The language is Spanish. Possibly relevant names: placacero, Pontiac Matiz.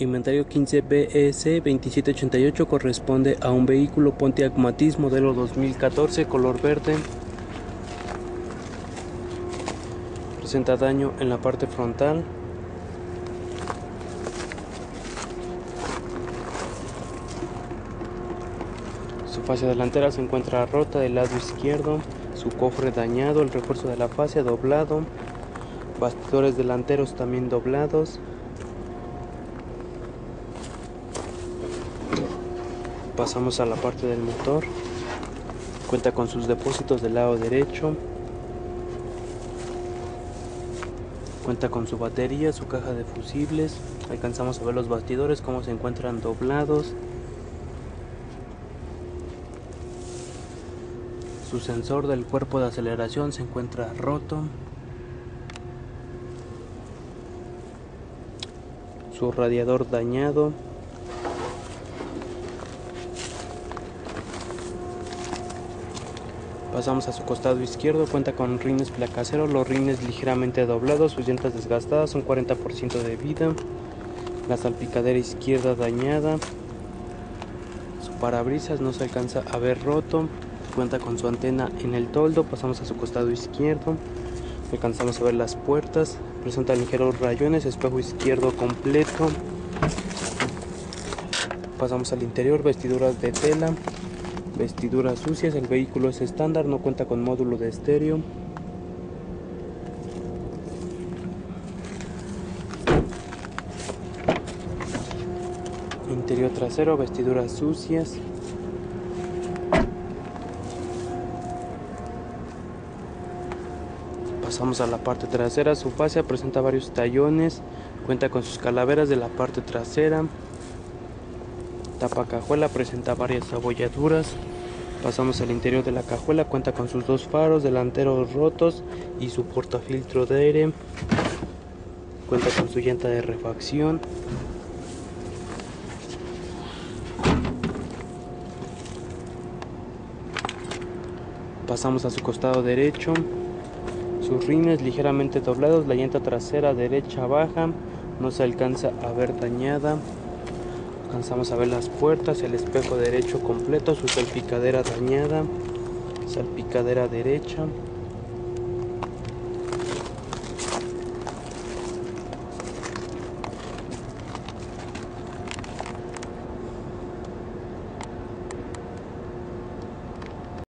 Inventario 15BS2788 corresponde a un vehículo Pontiac Matiz modelo 2014 color verde. Presenta daño en la parte frontal. Su fascia delantera se encuentra rota del lado izquierdo, su cofre dañado, el refuerzo de la fascia doblado, bastidores delanteros también doblados. Pasamos a la parte del motor. Cuenta con sus depósitos del lado derecho. Cuenta con su batería, su caja de fusibles. Alcanzamos a ver los bastidores, cómo se encuentran doblados. Su sensor del cuerpo de aceleración se encuentra roto. Su radiador dañado. Pasamos a su costado izquierdo, cuenta con rines placacero, los rines ligeramente doblados, sus llantas desgastadas, un 40% de vida, la salpicadera izquierda dañada, su parabrisas no se alcanza a ver roto, cuenta con su antena en el toldo. Pasamos a su costado izquierdo, alcanzamos a ver las puertas, presenta ligeros rayones, espejo izquierdo completo. Pasamos al interior, vestiduras de tela. Vestiduras sucias, el vehículo es estándar, no cuenta con módulo de estéreo. Interior trasero, vestiduras sucias. Pasamos a la parte trasera, su fascia presenta varios tallones, cuenta con sus calaveras de la parte trasera. Tapa cajuela, presenta varias abolladuras. Pasamos al interior de la cajuela, cuenta con sus dos faros delanteros rotos y su portafiltro de aire. Cuenta con su llanta de refacción. Pasamos a su costado derecho, sus rines ligeramente doblados, la llanta trasera derecha baja, no se alcanza a ver dañada. Alcanzamos a ver las puertas, el espejo derecho completo, su salpicadera dañada, salpicadera derecha.